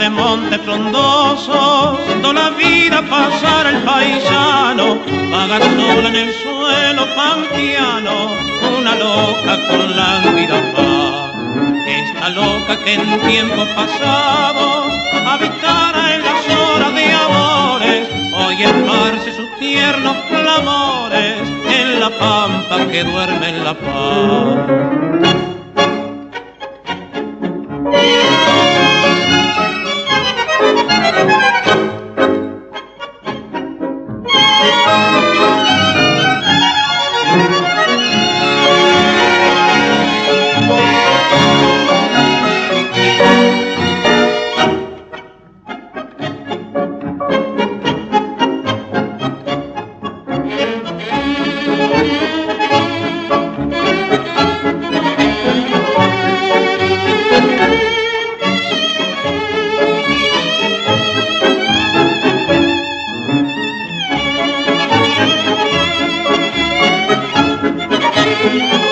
De montes frondosos, do la vida pasar el paisano, vagando en el suelo pantiano, una loca con lánguida paz. Esta loca que en tiempos pasados habitara en las horas de amores, hoy esparce sus tiernos clamores en la pampa que duerme en la paz. Thank you.